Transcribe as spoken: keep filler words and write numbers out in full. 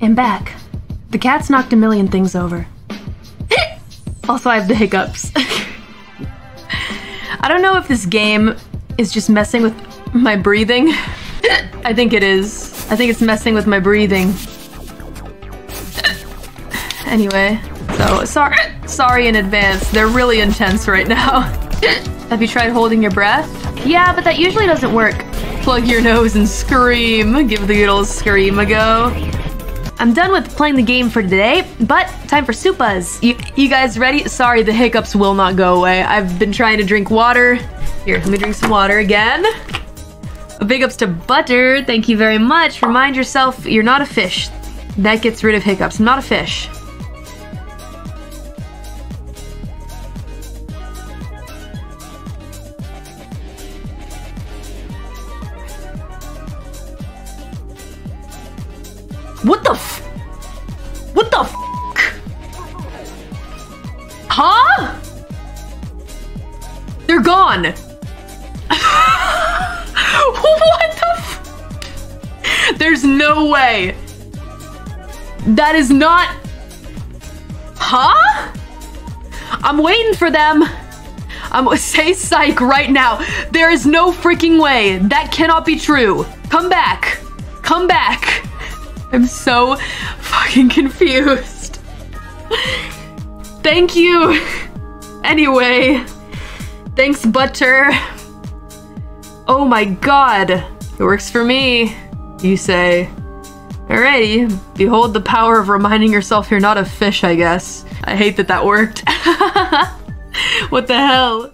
And back. The cat's knocked a million things over. Also, I have the hiccups. I don't know if this game is just messing with my breathing. I think it is. I think it's messing with my breathing. Anyway, so sorry, sorry in advance. They're really intense right now. Have you tried holding your breath? Yeah, but that usually doesn't work. Plug your nose and scream. Give the good old scream a go. I'm done with playing the game for today, but time for Supas. You, you guys ready? Sorry, the hiccups will not go away. I've been trying to drink water. Here, let me drink some water again. Big ups to Butter. Thank you very much. Remind yourself you're not a fish. That gets rid of hiccups. I'm not a fish. What the f? What the f? Huh? They're gone. What the f? There's no way. That is not. Huh? I'm waiting for them. I'm gonna say psych right now. There is no freaking way. That cannot be true. Come back. Come back. I'm so fucking confused. Thank you. Anyway, thanks, Butter. Oh my god. It works for me, you say. Alrighty, behold the power of reminding yourself you're not a fish, I guess. I hate that that worked. What the hell?